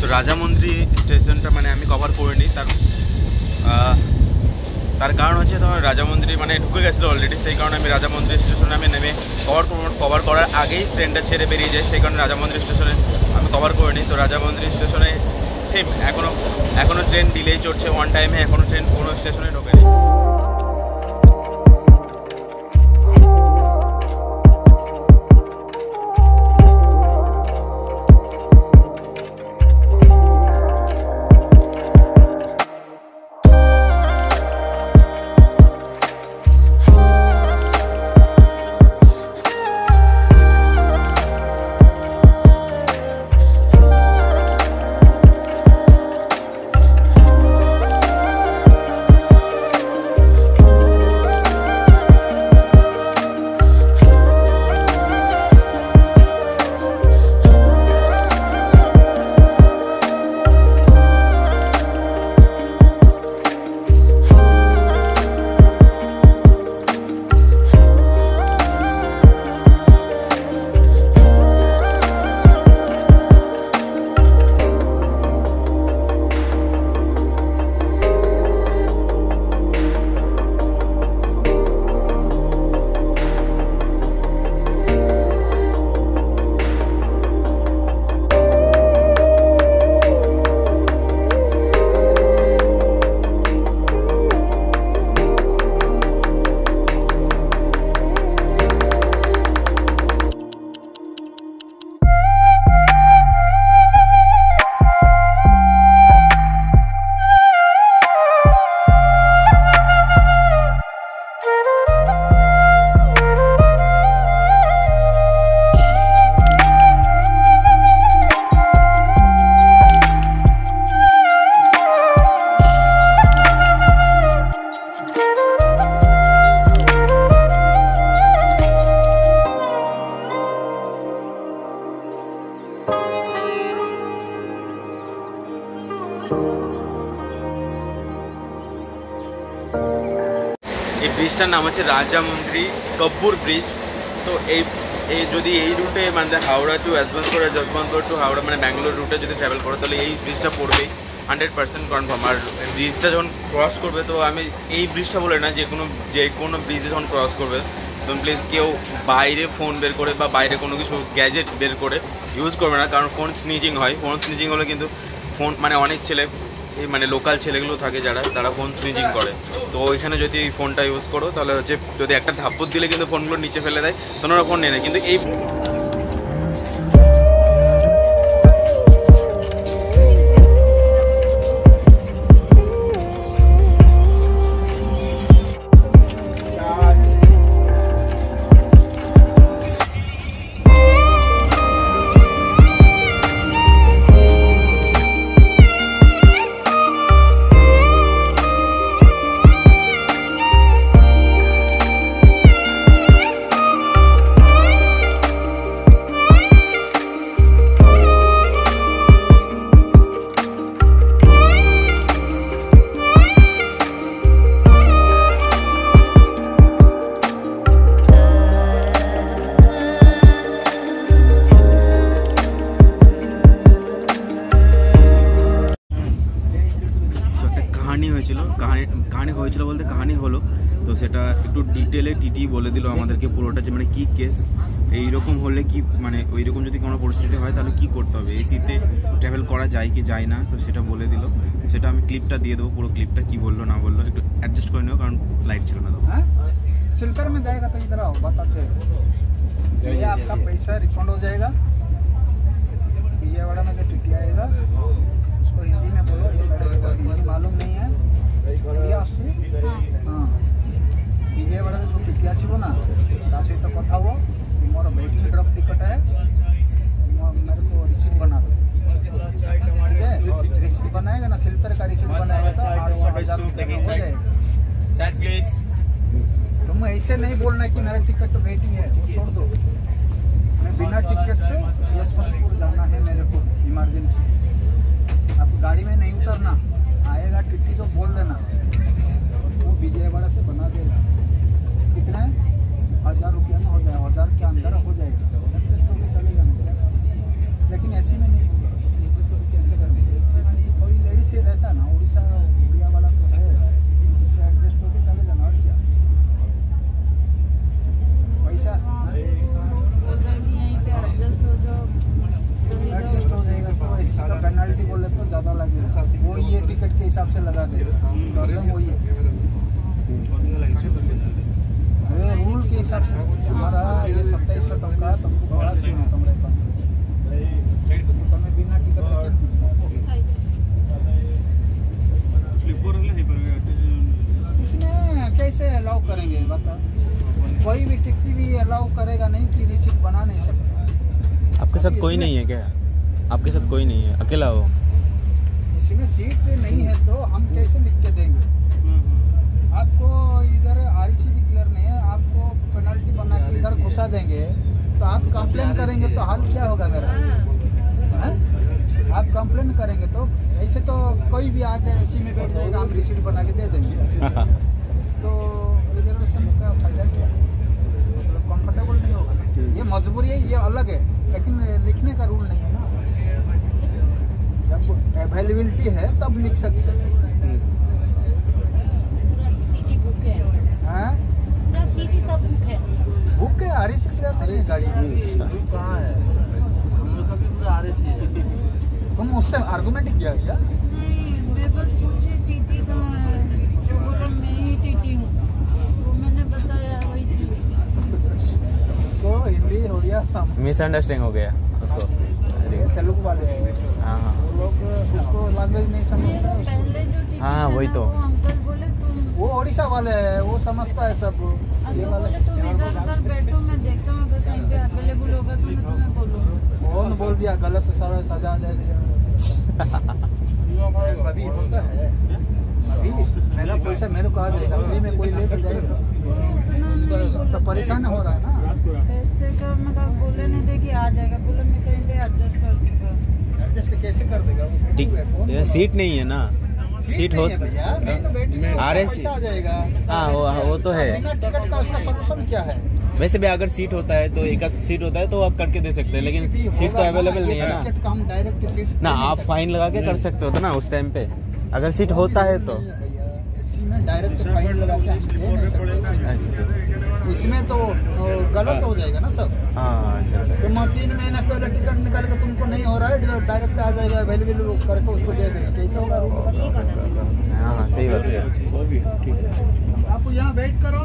तो राजामुंद्री स्टेशन मैंने आमी कवर करिनी तार कारण होच्छे तोमरा राजामुंद्री मैंने ढुके गेछिलो अलरेडी सेई कारणे आमी राजामुंद्री स्टेशने आमी नेमे कवर करार आगेई ट्रेनटा छेड़े बेरिये जाई सेई कारणे राजामुंद्री स्टेशने आमी कवर करिनी। तो राजामुंद्री स्टेशने सेम एखोनो ट्रेन डिले चलछे वन टाइमे एखोनो ट्रेन कोनो स्टेशने ढोकेनि। এই ব্রিজটার নাম হচ্ছে রাজামুন্দ্রি কব্বুর ব্রিজ। তো এই যদি এই রুটে মানে হাওড়া টু যশবন্তপুর, যশবন্তপুর টু হাওড়া মানে ব্যাঙ্গালোর রুটে যদি ট্রাভেল করো তাহলে এই ব্রিজটা পড়বে 100% কনফার্ম। আর ব্রিজটা যখন ক্রস করবে, তো আমি এই ব্রিজটা বলে না, যে কোনো ব্রিজ যখন ক্রস করবে তখন প্লিজ কেউ বাইরে ফোন বের করে বা বাইরে কোনো কিছু গ্যাজেট বের করে ইউজ করবে না, কারণ ফোন স্নিজিং হয়। ফোন স্নিজিং হলে কিন্তু ফোন মানে অনেক ছেলে মানে লোকাল ছেলেগুলো থাকে যারা, তারা ফোন স্নিজিং করে। তো ওইখানে যদি এই ফোনটা ইউজ করো তাহলে হচ্ছে যদি একটা ধাপ্পড় দিলে কিন্তু ফোনগুলো নিচে ফেলে দেয়, তখন ওরা ফোন নেয় না। কিন্তু এই কাহানি হলো, তো সেটা একটু ডিটেলে টিটি বলে দিল আমাদেরকে পুরোটা, যে মানে কী কেস, এইরকম হলে কি মানে ওইরকম যদি কোনো পরিস্থিতি হয় তাহলে কি করতে হবে, এসিতে ট্রাভেল করা যায় কি যায় না, তো সেটা বলে দিল। সেটা আমি ক্লিপটা দিয়ে দেবো, পুরো ক্লিপটা কি বললো না বললো একটু অ্যাডজাস্ট করে নেবো, কারণ লাইট ছিল না। तुम ऐसे नहीं बोलना कि मेरा टिकट वेटिंग है, छोड़ दो। मैं बिना टिकट के यशवंतपुर जाना है मेरे को इमरजेंसी। अब गाड़ी में नहीं उतरना, आएगा टिकट तो बोल देना, वो विजयवाड़ा से बना देगा। कितना है? 1000 रुपया में हो जाएगा, 1000 के अंदर हो जाएगा, चलेगा। लेकिन ऐसी में नहीं पेनल्टी बोले तो ज़्यादा लगेगा, वो ये विकेट के हिसाब से लगा दे, प्रॉब्लम वही है। रूल के हिसाब से हमारा ये 2700 का तुमको बड़ा सीन है कमरे पर, तुम्हें बिना टिकट के इसमें कैसे अलाउ करेंगे बता। कोई भी टिकट भी अलाउ करेगा नहीं कि रिसीट बना नहीं सकता। आपके साथ कोई नहीं है क्या? आपके साथ कोई नहीं है, अकेला हो? इसमें सीट नहीं है तो हम कैसे लिख के देंगे आपको? इधर आरईसी भी क्लियर नहीं है, आपको पेनल्टी बना के इधर घुसा देंगे तो आप कंप्लेन करेंगे तो हाल क्या होगा मेरा? आप कंप्लेन करेंगे तो ऐसे तो कोई भी आके एसी में बैठ जाएगा, हम रिसीट बना के दे देंगे तो रिजर्वेशन का फायदा क्या है? मतलब कंफर्टेबल नहीं होगा। ये मजबूरी है, ये अलग है, लेकिन लिखने का रूल नहीं है ना। जब अवेलेबिलिटी है तब लिख सकते हैं। पूरा सिटी सब बुक है, बुक है। आरएसी क्लियर नहीं है गाड़ी कहाँ है? हम लोग का भी पूरा आरएसी है। तुम उससे आर्गुमेंट किया क्या? मैं बस पूछे टीटी कहाँ है, जो बोला मैं ही टीटी हूँ, वो मैंने बताया वही चीज। उसको हिंदी हो गया, मिसअंडरस्टैंड हो गया उसको। तेलुगु वाले हाँ हाँ, लोग उसको लैंग्वेज नहीं समझते। हाँ वही तो, वो ओडिशा वाले है, वो समझता है सब। ये वाले तो इधर बैठो, मैं देखता हूँ अगर कहीं पे अवेलेबल होगा तो मैं तुम्हें बोलूँगा। कौन बोल दिया गलत? सारा सजा दे दिया। कभी होता है, अभी मेरा पैसा मेरे को आ जाएगा, फ्री में कोई लेके जाएगा तो परेशान हो रहा है ना। पैसे का मतलब बोले नहीं दे कि आ जाएगा, बोले मैं कहीं पे एडजस्ट कर दूँगा। एडजस्ट कैसे कर देगा वो? ठीक, सीट नहीं है ना, सीट हो आरएसी आ जाएगा। हाँ वो तो है। टिकट का उसका सॉल्यूशन क्या है? वैसे भी अगर सीट होता है तो एक सीट होता है तो आप करके दे सकते हैं, लेकिन सीट तो अवेलेबल नहीं है ना। हम डायरेक्ट सीट ना, आप फाइन लगा के कर सकते हो ना उस टाइम पे, अगर सीट होता है तो। इसमें डायरेक्ट फाइन लगा के इसमें तो गलत हो जाएगा ना सब। हाँ तुम 3 महीने पहले टिकट निकाल के तुमको नहीं हो रहा है, डायरेक्ट आ जाएगा अवेलेबल करके उसको दे देंगे, कैसे होगा? हाँ सही बात है। आप यहाँ वेट करो।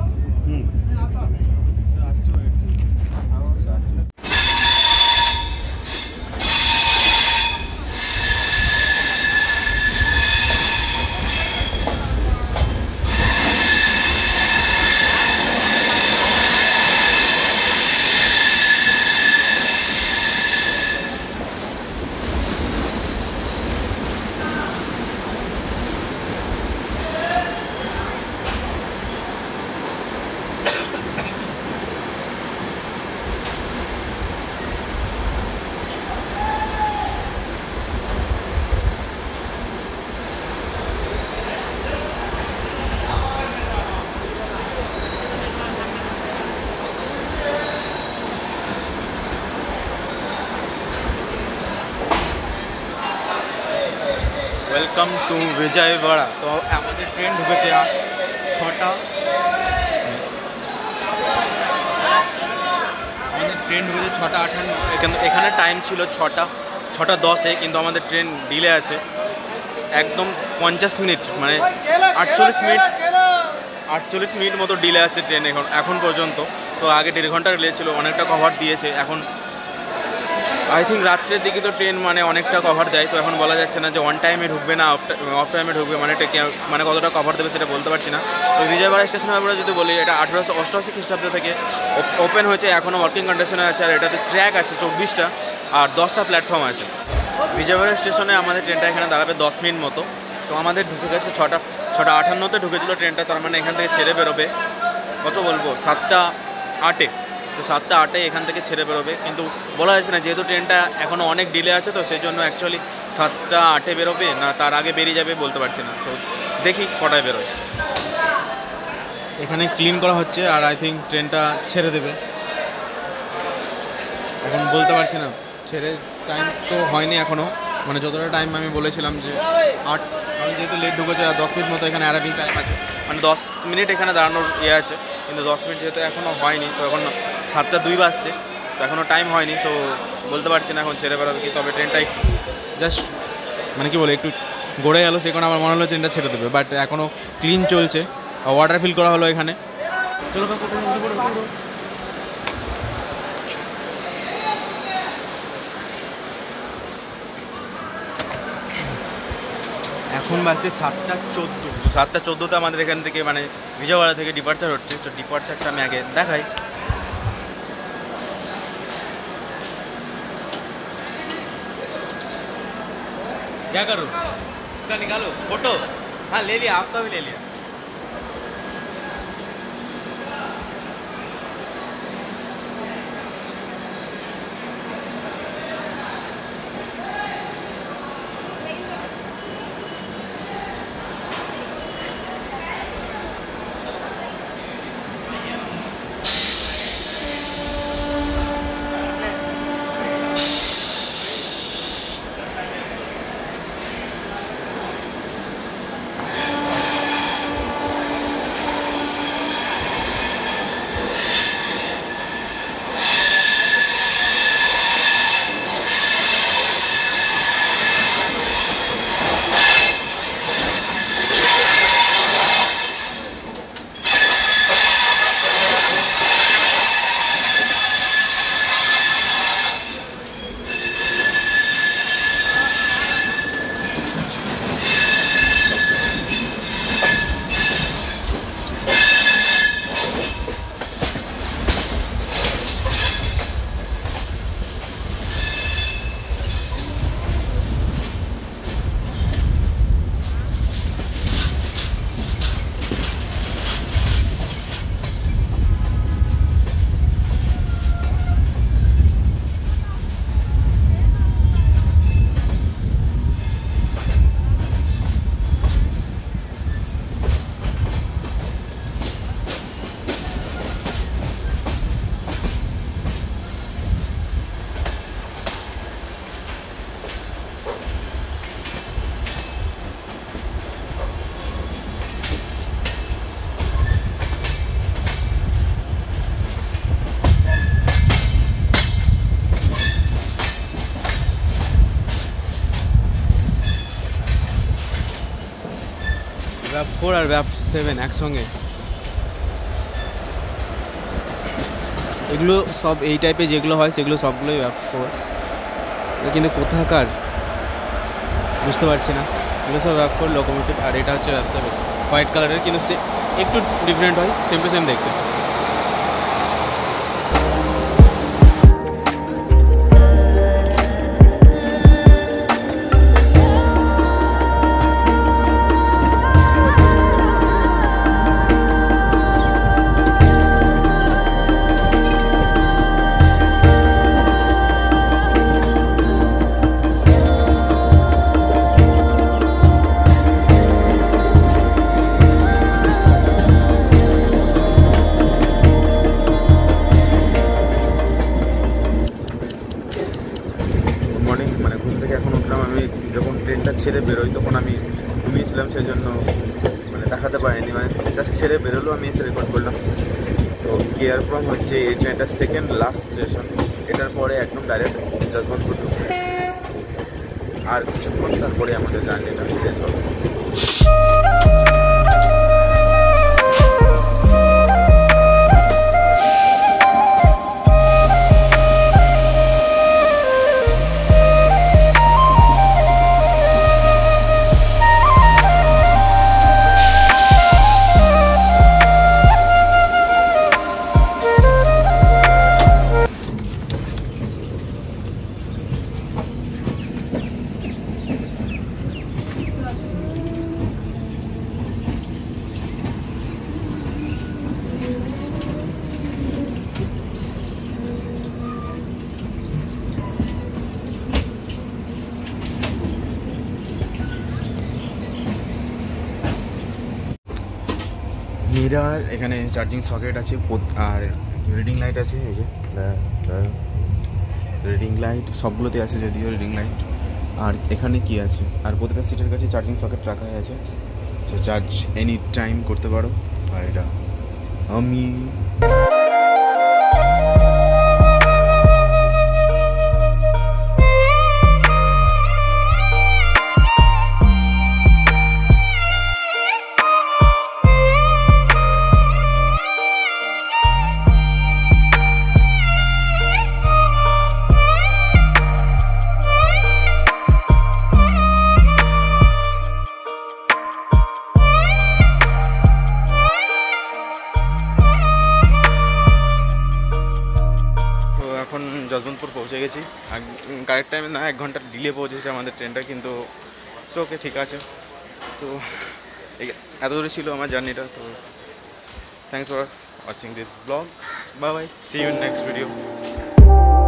Welcome to Vijayawada. तो हमारे ट्रेन ढुकेছে आज 6টা। আমাদের ট্রেন ঢুকেছে 6টা 58। এখানে টাইম ছিল 6টা 10-এ, কিন্তু আমাদের ট্রেন ডিলে আছে একদম 50 মিনিট, মানে 48 মিনিট মতো ডিলে আছে ট্রেন এখন পর্যন্ত। তো আগে 1.5 ঘন্টা ডিলে ছিল, অনেকটা কভার দিয়েছে এখন। आई थिंक रात्रे दिखे तो ट्रेन मैंने अनेकटा कवर दे, तो एन बला जाच्छे ना जो ऑन टाइमे ढुकबे ना अफ टाइमे ढुकबे, मैंने मैंने कतटा कवर देवे सेटा बोलते पारछि ना। तो विजयवाड़ा स्टेशन आमरा जोदि बोली एटा 1888 ख्रिस्टाब्द थेके ओपेन होयेछे, एखोनो वर्किंग कंडिशने आछे। आर एटाते ट्रैक आछे 24टा और 10टा प्लैटफर्म आछे। विजयवाड़ा स्टेशने आमादेर ट्रेनटा एखाने दाड़ाबे 10 मिनिट मतो। तो आमादेर ढुके गेछे 6टा 58-তে ढुकेছিল ट्रेनटा, तार माने एखान থেকে ছেড়ে বেরোবে কত বলবো 7টা 8-এ। तो 7টা 8-এ एखान ছেড়ে বেরোবে, কিন্তু বলা যাচ্ছে না যেহেতু ট্রেনটা এখনও অনেক ডিলে আছে, তো সেই জন্য অ্যাকচুয়ালি 7টা 8-এ বেরোবে না তার আগে বেরিয়ে যাবে বলতে পারছি না। সো দেখি কটায় বেরোয়। এখানে ক্লিন করা হচ্ছে আর আই থিঙ্ক ট্রেনটা ছেড়ে দেবে এখন বলতে পারছি না। ছেড়ে টাইম তো হয়নি এখনও, মানে যতটা টাইম আমি বলেছিলাম যে 8, আমি যেহেতু লেট ঢুকেছে আর 10 মিনিট মতো এখানে অ্যারাইভিং টাইম আছে, মানে 10 মিনিট এখানে দাঁড়ানোর ইয়ে আছে, কিন্তু 10 মিনিট যেহেতু এখনও হয়নি। তো এখন 7টা 2 বাজছে, তো এখনও টাইম হয়নি। সো বলতে পারছি না এখন ছেড়ে বেরোবে কি। তবে ট্রেনটা জাস্ট मैं कि एक गड़े गलो से कारण मन हलो ट्रेन छेड़े देवे बाट एखो क्लिन चलते वाटर फिल करा हलो एखे এখন বাজে 7:14 7:14 আমাদের এখান থেকে মানে বিজয়ওয়াড়া থেকে ডিপার্চার হচ্ছে। তো ডিপার্চারটা আমি আগে দেখাই। क्या करो उसका निकालो फोटो। हाँ ले लिया, आपका भी ले लिया। व्याप 4 और व्याप 7 एक संगे एगुलो सब यही टाइपे जेगुलो है सेगुलो सबगुलोई व्याप 4 क्योंकि कोथाकार बुझते पारछि ना एगुलो सब व्याप 4 लोकोमोटिव और एटा होच्छे व्याप 7 व्हाइट कलर क्योंकि से एकटू डिफरेंट है सेम टू सेम देखते हैं। ছেড়ে বেরোই তখন আমি ঘুমিয়েছিলাম সেই জন্য মানে দেখাতে পারিনি, মানে জাস্ট ছেড়ে বেরোলো আমি এসে রেকর্ড করলাম। তো কেয়ারফ্রম হচ্ছে এই ট্রেনটার সেকেন্ড লাস্ট স্টেশন, এটার পরে একদম ডাইরেক্ট জাজমানপুর আর কিছুক্ষণ তারপরে আমাদের জার্নিটা শেষ হবে। মিরার এখানে চার্জিং সকেট আছে আর রিডিং লাইট আছে, এই যে রিডিং লাইট সবগুলোতে আছে যদিও রিডিং লাইট। আর এখানে কি আছে আর প্রতিটা সিটের কাছে চার্জিং সকেট রাখা আছে, সে চার্জ এনি টাইম করতে পারো। আর এটা আমি কারেক্ট টাইমে না এক ঘন্টা ডিলে পৌঁছেছে আমাদের ট্রেনটা, কিন্তু ওকে ঠিক আছে। তো এত দূরে ছিল আমার জার্নিটা। তো thanks for watching this blog, bye bye, see you in next video.